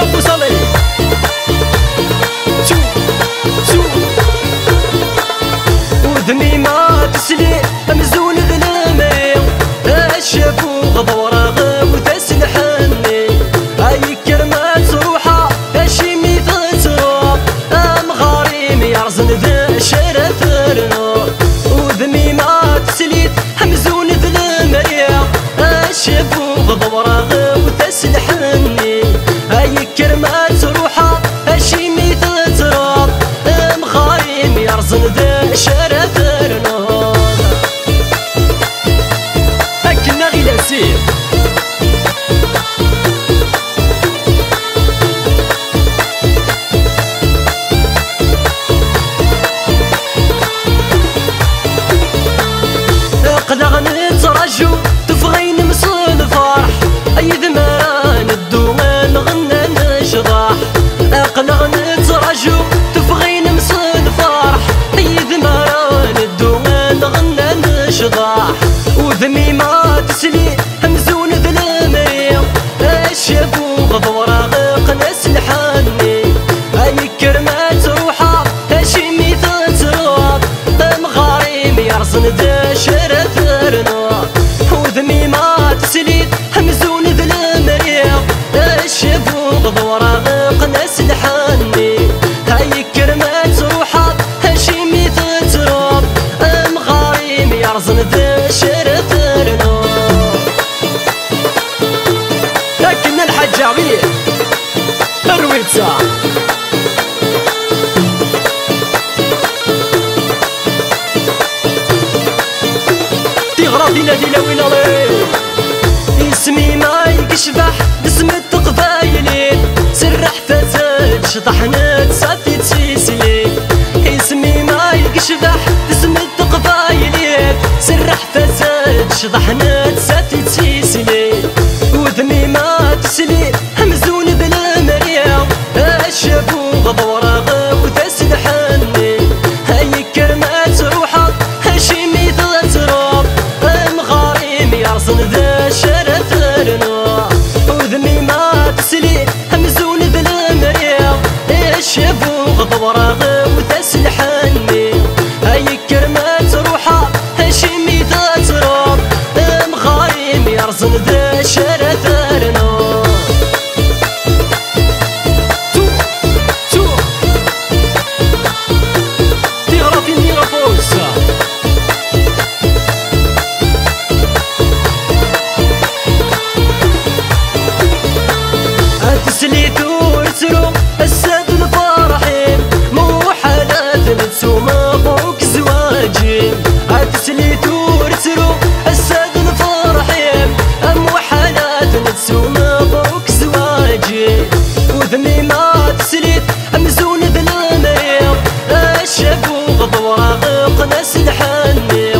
شوفوا صلي شوف شوف وذني ما تسلي مزول ظلامي الشافو غضور غاو تسلحني هاي كرمات روحه اشي مثل تروح ام غريم يرزن ذا شرف الروح وذني ما تسلي مزول ظلامي الشافو غضور غاو تسلحني هاي كرمات روحه اشي مثل تروح ام غريم يرزن ذا شرف الروح قدغ نترجو تفغين مصل فرح اي ذمران الدوان غنى نشضح قدغ نترجو تفغين مصل فرح اي ذمران الدوان غنى نشضح وذمي ما تسلي همزون ذلمري الشافو غضورة غيق نسلحني هاي كرمات روحة هاشي مثل تراب مغاريم يرزن ذا شرف الرناق وذمي ما تسلي همزون ذلمري الشافو غضورة غيق نسلحني هاي كرمات روحة هاشي مثل تراب مغاريم يرزن ذا شرف الرناق لكن الحج عبيد الرويتسا تغرى دينا دينا وين الله اسمي ما يكشبح باسم التقبايلي سرح فتات شطحنا تصفي تسيسلي اسمي ما يكشبح باسم التقبايلي سرح فتات شطحنا تصفي تسيسلي وذمي ما تسلي همزون بالمريم الشافو غضورة غاو تسلحني هاي كرمات روحك هاشي مثل تراب مغاريم يرزن ذا شرف الرناق وذمي ما تسلي همزون بالمريم الشافو غضورة غاو تسلحني هاي كرمات روحك هاشي مثل تراب مغاريم يرزن ذا شرف الرناق وذمي ما تسليت مزون ذلمريم الشافو غضورة غيق نسلحني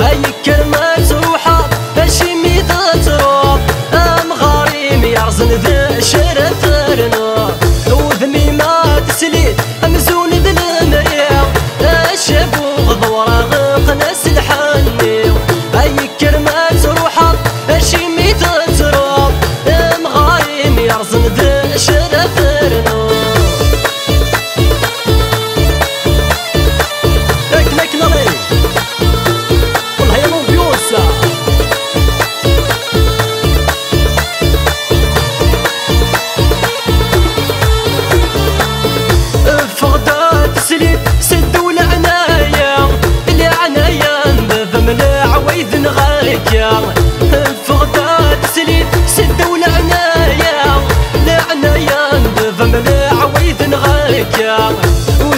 هاي كرمات روحة هاشي مثل تراب مغاريم يرزن ذا شرف الرناق وذمي ما تسليت مزون ذلمريم الشافو غضورة غيق نسلحني هاي كرمات روحة هاشي مثل تراب مغاريم يرزن ذا شرف الرناق لكن علي والله يا موبيوسا فغدا تسليت سدو العنايا العنايا نبذ ملاع ويذن غاكيا فغدا تسليت سدو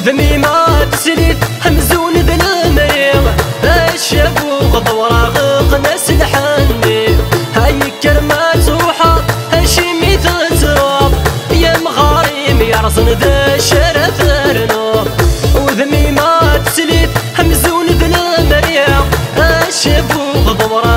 وذمي ما تسليت همزون ذلمريم الشافو غضورة غيق نسلحني هاي كرمات روحة هاشي مثل تراب يا مغاريم يرزن ذا شرف الرناق وذمي ما تسليت همزون ذلمريم الشافو غضورة